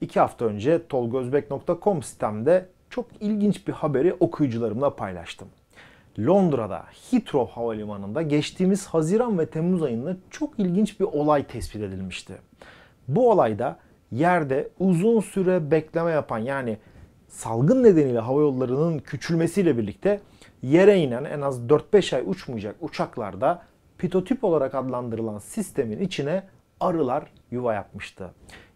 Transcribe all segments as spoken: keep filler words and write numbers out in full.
İki hafta önce Tolgaözbek nokta com sitemde çok ilginç bir haberi okuyucularımla paylaştım. Londra'da Heathrow Havalimanı'nda geçtiğimiz Haziran ve Temmuz ayında çok ilginç bir olay tespit edilmişti. Bu olayda yerde uzun süre bekleme yapan, yani salgın nedeniyle havayollarının küçülmesiyle birlikte yere inen, en az dört beş ay uçmayacak uçaklarda pitotüp olarak adlandırılan sistemin içine arılar yuva yapmıştı.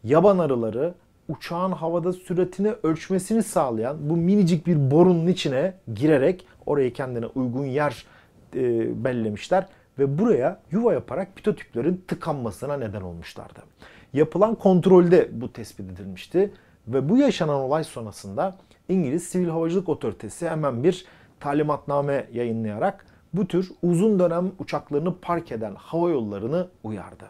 Yaban arıları uçağın havada süratini ölçmesini sağlayan bu minicik bir borunun içine girerek oraya kendine uygun yer e, belirlemişler ve buraya yuva yaparak pitotüplerin tıkanmasına neden olmuşlardı. Yapılan kontrolde bu tespit edilmişti ve bu yaşanan olay sonrasında İngiliz Sivil Havacılık Otoritesi hemen bir talimatname yayınlayarak bu tür uzun dönem uçaklarını park eden havayollarını uyardı.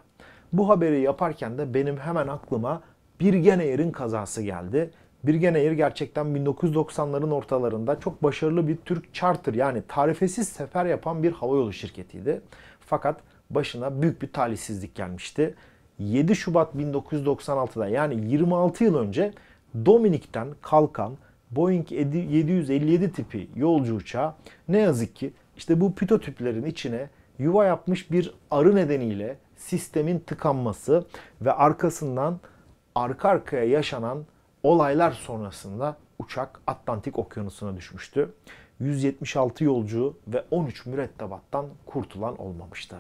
Bu haberi yaparken de benim hemen aklıma Birgenair'in kazası geldi. Birgenair gerçekten bin dokuz yüz doksanların ortalarında çok başarılı bir Türk charter, yani tarifesiz sefer yapan bir havayolu şirketiydi. Fakat başına büyük bir talihsizlik gelmişti. yedi Şubat bin dokuz yüz doksan altıda, yani yirmi altı yıl önce Dominik'ten kalkan Boeing yedi yüz elli yedi tipi yolcu uçağı ne yazık ki işte bu pitotüplerin içine yuva yapmış bir arı nedeniyle sistemin tıkanması ve arkasından arka arkaya yaşanan olaylar sonrasında uçak Atlantik Okyanusu'na düşmüştü. yüz yetmiş altı yolcu ve on üç mürettebattan kurtulan olmamıştı.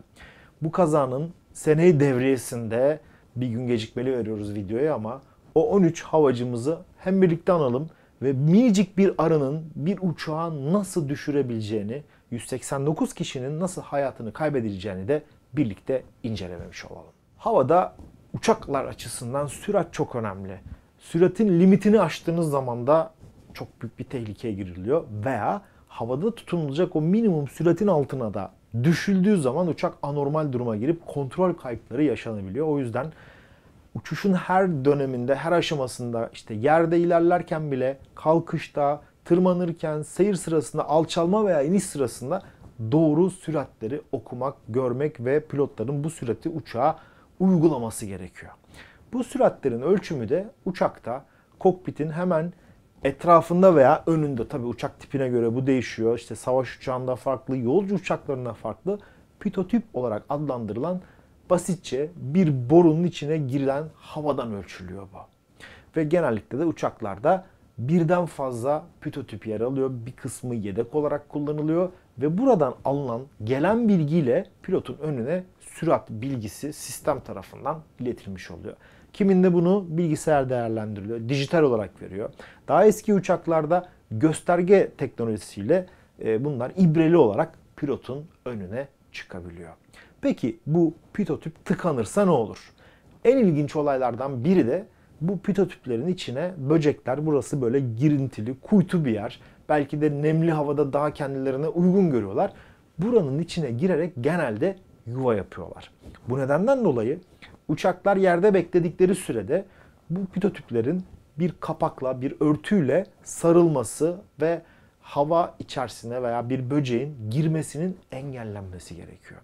Bu kazanın seneyi devriyesinde, bir gün gecikmeli veriyoruz videoya ama o on üç havacımızı hem birlikte analım ve minicik bir arının bir uçağı nasıl düşürebileceğini, yüz seksen dokuz kişinin nasıl hayatını kaybedileceğini de birlikte incelememiş olalım. Havada uçaklar açısından sürat çok önemli. Süratin limitini aştığınız zaman da çok büyük bir tehlikeye giriliyor veya havada tutunulacak o minimum süratin altına da düşüldüğü zaman uçak anormal duruma girip kontrol kayıpları yaşanabiliyor. O yüzden uçuşun her döneminde, her aşamasında, işte yerde ilerlerken bile, kalkışta, tırmanırken, seyir sırasında, alçalma veya iniş sırasında doğru süratleri okumak, görmek ve pilotların bu sürati uçağa uygulaması gerekiyor. Bu süratlerin ölçümü de uçakta kokpitin hemen etrafında veya önünde, tabi uçak tipine göre bu değişiyor. İşte savaş uçağında farklı, yolcu uçaklarında farklı, pitotüp olarak adlandırılan basitçe bir borunun içine girilen havadan ölçülüyor bu. Ve genellikle de uçaklarda birden fazla pitotüp yer alıyor. Bir kısmı yedek olarak kullanılıyor ve buradan alınan, gelen bilgiyle pilotun önüne sürat bilgisi sistem tarafından iletilmiş oluyor. Kiminde bunu bilgisayar değerlendiriliyor, dijital olarak veriyor. Daha eski uçaklarda gösterge teknolojisiyle e, bunlar ibreli olarak pilotun önüne çıkabiliyor. Peki bu pitotüp tıkanırsa ne olur? En ilginç olaylardan biri de bu pitotüplerin içine böcekler, burası böyle girintili, kuytu bir yer. Belki de nemli havada daha kendilerine uygun görüyorlar. Buranın içine girerek genelde yuva yapıyorlar. Bu nedenden dolayı uçaklar yerde bekledikleri sürede bu pitotüplerin bir kapakla, bir örtüyle sarılması ve hava içerisine veya bir böceğin girmesinin engellenmesi gerekiyor.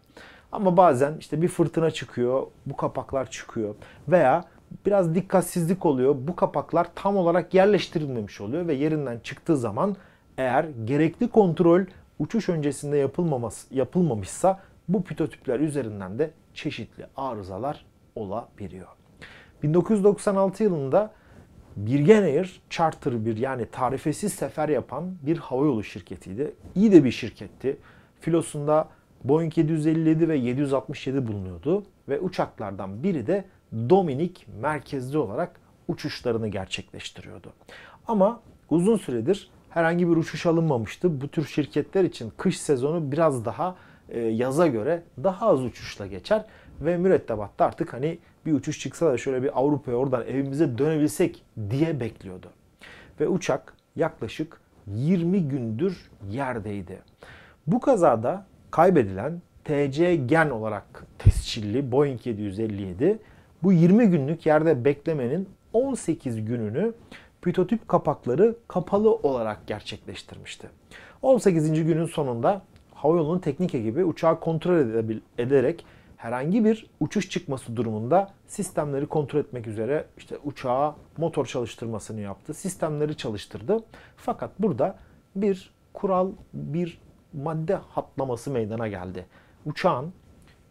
Ama bazen işte bir fırtına çıkıyor, bu kapaklar çıkıyor veya biraz dikkatsizlik oluyor. Bu kapaklar tam olarak yerleştirilmemiş oluyor ve yerinden çıktığı zaman eğer gerekli kontrol uçuş öncesinde yapılmaması, yapılmamışsa bu pitotüpler üzerinden de çeşitli arızalar olabiliyor. bin dokuz yüz doksan altı yılında Birgenair charter bir, yani tarifesiz sefer yapan bir havayolu şirketiydi. İyi de bir şirketti. Filosunda Boeing yedi yüz elli yedi ve yedi yüz altmış yedi bulunuyordu ve uçaklardan biri de Dominik merkezli olarak uçuşlarını gerçekleştiriyordu. Ama uzun süredir herhangi bir uçuş alınmamıştı. Bu tür şirketler için kış sezonu biraz daha e, yaza göre daha az uçuşla geçer ve mürettebatta artık hani bir uçuş çıksa da şöyle bir Avrupa'ya, oradan evimize dönebilsek diye bekliyordu. Ve uçak yaklaşık yirmi gündür yerdeydi. Bu kazada kaybedilen T C gen olarak tescilli Boeing yedi yüz elli yedi, bu yirmi günlük yerde beklemenin on sekiz gününü pitotüp kapakları kapalı olarak gerçekleştirmişti. on sekizinci günün sonunda havayolunun teknik ekibi uçağı kontrol ederek herhangi bir uçuş çıkması durumunda sistemleri kontrol etmek üzere işte uçağa motor çalıştırmasını yaptı, sistemleri çalıştırdı. Fakat burada bir kural, bir madde hatlaması meydana geldi. Uçağın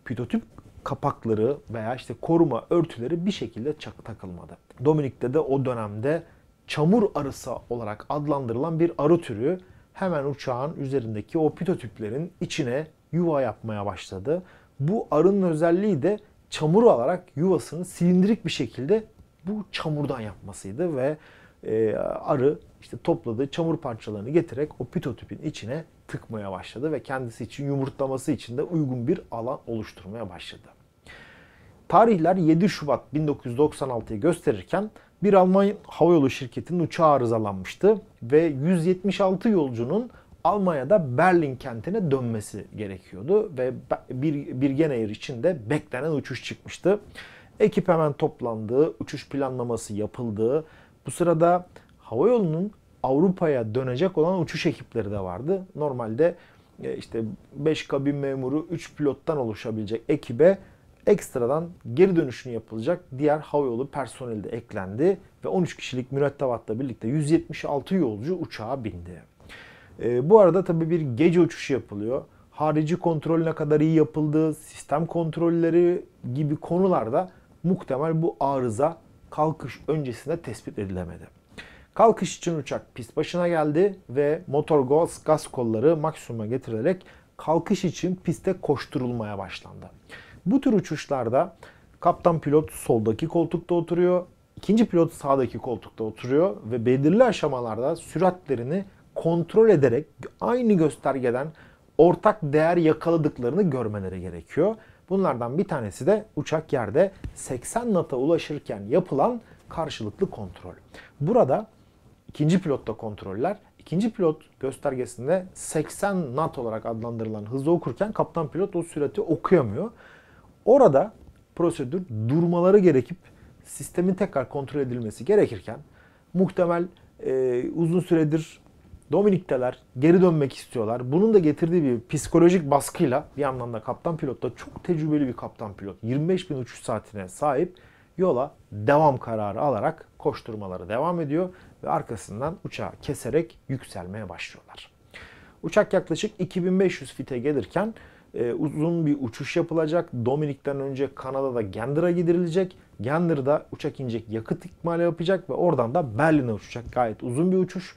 pitotüp kapakları veya işte koruma örtüleri bir şekilde takılmadı. Dominik'te de o dönemde çamur arısı olarak adlandırılan bir arı türü hemen uçağın üzerindeki o pitotüplerin içine yuva yapmaya başladı. Bu arının özelliği de çamur alarak yuvasını silindirik bir şekilde bu çamurdan yapmasıydı ve e, arı işte topladığı çamur parçalarını getirerek o pitotüpün içine tıkmaya başladı ve kendisi için yumurtlaması için de uygun bir alan oluşturmaya başladı. Tarihler yedi Şubat bin dokuz yüz doksan altı'yı gösterirken bir Alman havayolu şirketinin uçağı arızalanmıştı ve yüz yetmiş altı yolcunun Almanya'da Berlin kentine dönmesi gerekiyordu ve Birgenair için de beklenen uçuş çıkmıştı. Ekip hemen toplandı, uçuş planlaması yapıldı. Bu sırada havayolunun Avrupa'ya dönecek olan uçuş ekipleri de vardı. Normalde işte beş kabin memuru, üç pilottan oluşabilecek ekibe ekstradan geri dönüşünü yapılacak diğer havayolu personeli de eklendi ve on üç kişilik mürettebatla birlikte yüz yetmiş altı yolcu uçağa bindi. E, bu arada tabii bir gece uçuşu yapılıyor. Harici kontrol ne kadar iyi yapıldı, sistem kontrolleri gibi konularda muhtemel bu arıza kalkış öncesinde tespit edilemedi. Kalkış için uçak pist başına geldi ve motor gaz, gaz kolları maksimuma getirilerek kalkış için piste koşturulmaya başlandı. Bu tür uçuşlarda kaptan pilot soldaki koltukta oturuyor, ikinci pilot sağdaki koltukta oturuyor ve belirli aşamalarda süratlerini kontrol ederek aynı göstergeden ortak değer yakaladıklarını görmeleri gerekiyor. Bunlardan bir tanesi de uçak yerde seksen knot'a ulaşırken yapılan karşılıklı kontrol. Burada ikinci pilotta kontroller, ikinci pilot göstergesinde seksen knot olarak adlandırılan hızı okurken kaptan pilot o sürati okuyamıyor. Orada prosedür durmaları gerekip sistemin tekrar kontrol edilmesi gerekirken muhtemel e, uzun süredir Dominik'teler geri dönmek istiyorlar. Bunun da getirdiği bir psikolojik baskıyla bir anlamda kaptan pilot da çok tecrübeli bir kaptan pilot. yirmi beş bin uçuş saatine sahip yola devam kararı alarak koşturmaları devam ediyor ve arkasından uçağı keserek yükselmeye başlıyorlar. Uçak yaklaşık iki bin beş yüz fite gelirken e, uzun bir uçuş yapılacak. Dominik'ten önce Kanada'da Gander'a giderilecek. Gander'da uçak inecek, yakıt ikmali yapacak ve oradan da Berlin'e uçacak. Gayet uzun bir uçuş.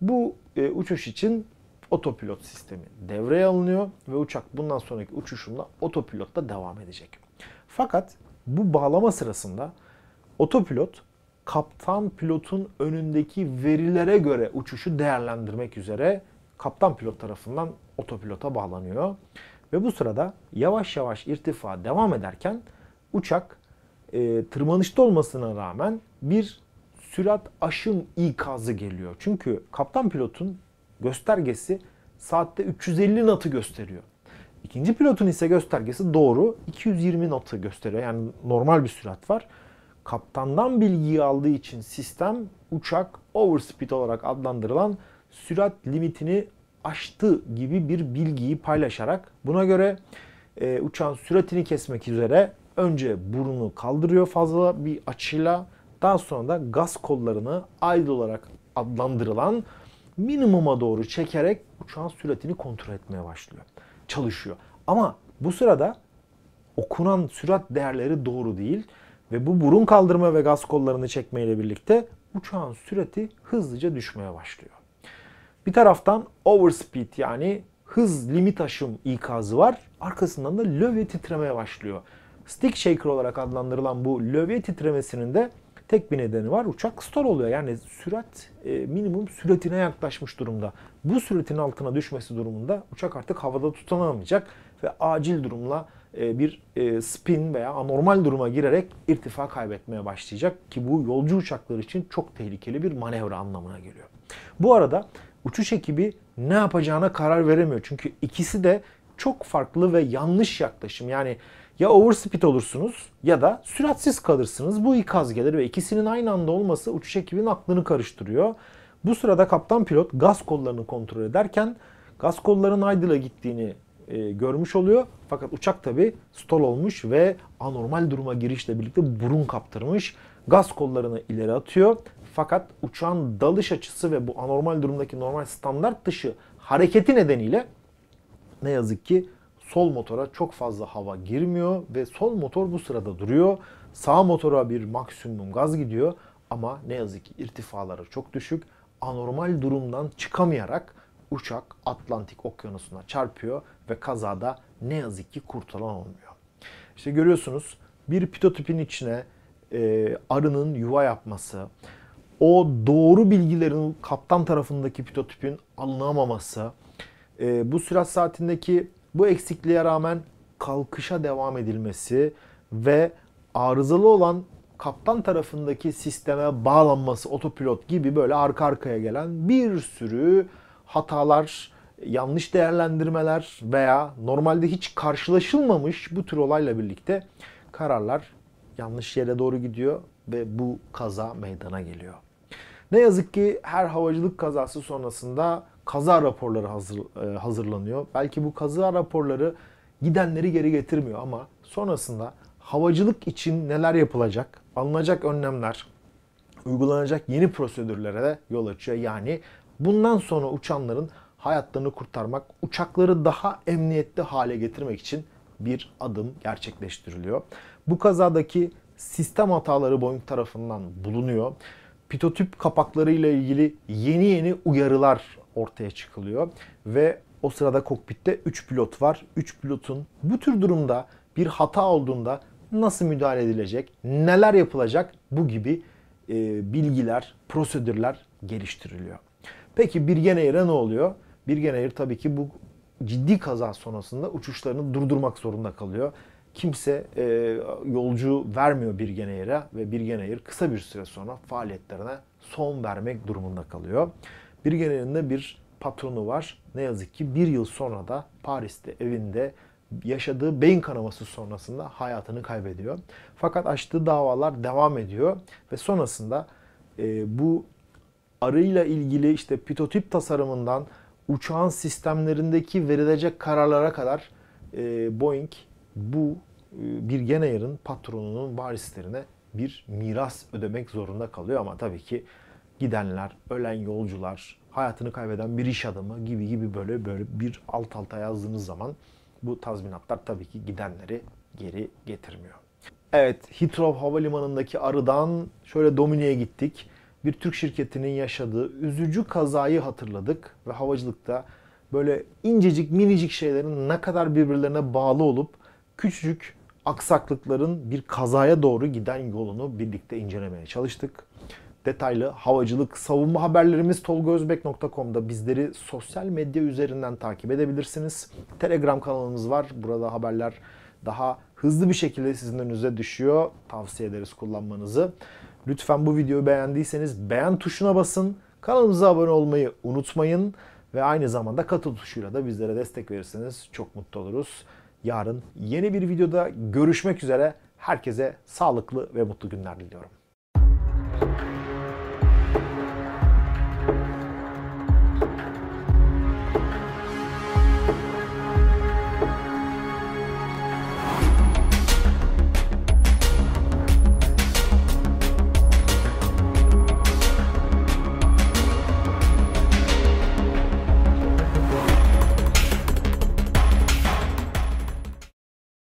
Bu e, uçuş için otopilot sistemi devreye alınıyor ve uçak bundan sonraki uçuşunda otopilotla devam edecek. Fakat bu bağlama sırasında otopilot kaptan pilotun önündeki verilere göre uçuşu değerlendirmek üzere kaptan pilot tarafından otopilota bağlanıyor. Ve bu sırada yavaş yavaş irtifa devam ederken uçak e, tırmanışta olmasına rağmen bir sürat aşım ikazı geliyor. Çünkü kaptan pilotun göstergesi saatte üç yüz elli knot'u gösteriyor. İkinci pilotun ise göstergesi doğru iki yüz yirmi knot'u gösteriyor. Yani normal bir sürat var. Kaptandan bilgiyi aldığı için sistem uçak overspeed olarak adlandırılan sürat limitini aştı gibi bir bilgiyi paylaşarak buna göre e, uçağın süratini kesmek üzere önce burnunu kaldırıyor fazla bir açıyla. Daha sonra da gaz kollarını idle olarak adlandırılan minimuma doğru çekerek uçağın süratini kontrol etmeye başlıyor. Çalışıyor. Ama bu sırada okunan sürat değerleri doğru değil ve bu burun kaldırma ve gaz kollarını çekme ile birlikte uçağın sürati hızlıca düşmeye başlıyor. Bir taraftan overspeed yani hız limit aşım ikazı var. Arkasından da lövye titremeye başlıyor. Stick shaker olarak adlandırılan bu lövye titremesinin de tek bir nedeni var. Uçak stall oluyor. Yani sürat e, minimum süratine yaklaşmış durumda. Bu süratin altına düşmesi durumunda uçak artık havada tutanamayacak ve acil durumla e, bir e, spin veya anormal duruma girerek irtifa kaybetmeye başlayacak ki bu yolcu uçakları için çok tehlikeli bir manevra anlamına geliyor. Bu arada uçuş ekibi ne yapacağına karar veremiyor. Çünkü ikisi de çok farklı ve yanlış yaklaşım. Yani ya overspeed olursunuz ya da süratsiz kalırsınız. Bu ikaz gelir ve ikisinin aynı anda olması uçuş ekibinin aklını karıştırıyor. Bu sırada kaptan pilot gaz kollarını kontrol ederken gaz kollarının idle'a gittiğini e, görmüş oluyor. Fakat uçak tabi stol olmuş ve anormal duruma girişle birlikte burun kaptırmış. Gaz kollarını ileri atıyor. Fakat uçağın dalış açısı ve bu anormal durumdaki normal standart dışı hareketi nedeniyle ne yazık ki sol motora çok fazla hava girmiyor ve sol motor bu sırada duruyor. Sağ motora bir maksimum gaz gidiyor ama ne yazık ki irtifaları çok düşük. Anormal durumdan çıkamayarak uçak Atlantik Okyanusu'na çarpıyor ve kazada ne yazık ki kurtulan olmuyor. İşte görüyorsunuz, bir pitotüpün içine e, arının yuva yapması, o doğru bilgilerin kaptan tarafındaki pitotüpün alınamaması, e, bu sürat saatindeki bu eksikliğe rağmen kalkışa devam edilmesi ve arızalı olan kaptan tarafındaki sisteme bağlanması, otopilot gibi böyle arka arkaya gelen bir sürü hatalar, yanlış değerlendirmeler veya normalde hiç karşılaşılmamış bu tür olayla birlikte kararlar yanlış yere doğru gidiyor ve bu kaza meydana geliyor. Ne yazık ki her havacılık kazası sonrasında kaza raporları hazır, e, hazırlanıyor. Belki bu kaza raporları gidenleri geri getirmiyor ama sonrasında havacılık için neler yapılacak, alınacak önlemler, uygulanacak yeni prosedürlere de yol açıyor. Yani bundan sonra uçanların hayatlarını kurtarmak, uçakları daha emniyetli hale getirmek için bir adım gerçekleştiriliyor. Bu kazadaki sistem hataları Boeing tarafından bulunuyor. Pitotüp kapakları ile ilgili yeni yeni uyarılar ortaya çıkılıyor ve o sırada kokpitte üç pilot var. üç pilotun bu tür durumda bir hata olduğunda nasıl müdahale edilecek, neler yapılacak, bu gibi e, bilgiler, prosedürler geliştiriliyor. Peki Birgenair'e ne oluyor? Birgenair tabii ki bu ciddi kaza sonrasında uçuşlarını durdurmak zorunda kalıyor. Kimse e, yolcu vermiyor Birgenair'e ve Birgenair kısa bir süre sonra faaliyetlerine son vermek durumunda kalıyor. Birgenair'in de bir patronu var. Ne yazık ki bir yıl sonra da Paris'te evinde yaşadığı beyin kanaması sonrasında hayatını kaybediyor. Fakat açtığı davalar devam ediyor ve sonrasında e, bu arıyla ilgili işte pitotüp tasarımından uçağın sistemlerindeki verilecek kararlara kadar e, Boeing bu e, Birgenair'in patronunun varislerine bir miras ödemek zorunda kalıyor ama tabii ki gidenler, ölen yolcular, hayatını kaybeden bir iş adamı gibi gibi böyle böyle bir alt alta yazdığınız zaman bu tazminatlar tabii ki gidenleri geri getirmiyor. Evet, Heathrow Havalimanı'ndaki arıdan şöyle Domine'ye gittik. Bir Türk şirketinin yaşadığı üzücü kazayı hatırladık ve havacılıkta böyle incecik minicik şeylerin ne kadar birbirlerine bağlı olup küçücük aksaklıkların bir kazaya doğru giden yolunu birlikte incelemeye çalıştık. Detaylı havacılık savunma haberlerimiz Tolga Özbek nokta com'da. Bizleri sosyal medya üzerinden takip edebilirsiniz. Telegram kanalımız var. Burada haberler daha hızlı bir şekilde sizin önünüze düşüyor. Tavsiye ederiz kullanmanızı. Lütfen bu videoyu beğendiyseniz beğen tuşuna basın. Kanalımıza abone olmayı unutmayın. Ve aynı zamanda katıl tuşuyla da bizlere destek verirseniz çok mutlu oluruz. Yarın yeni bir videoda görüşmek üzere. Herkese sağlıklı ve mutlu günler diliyorum.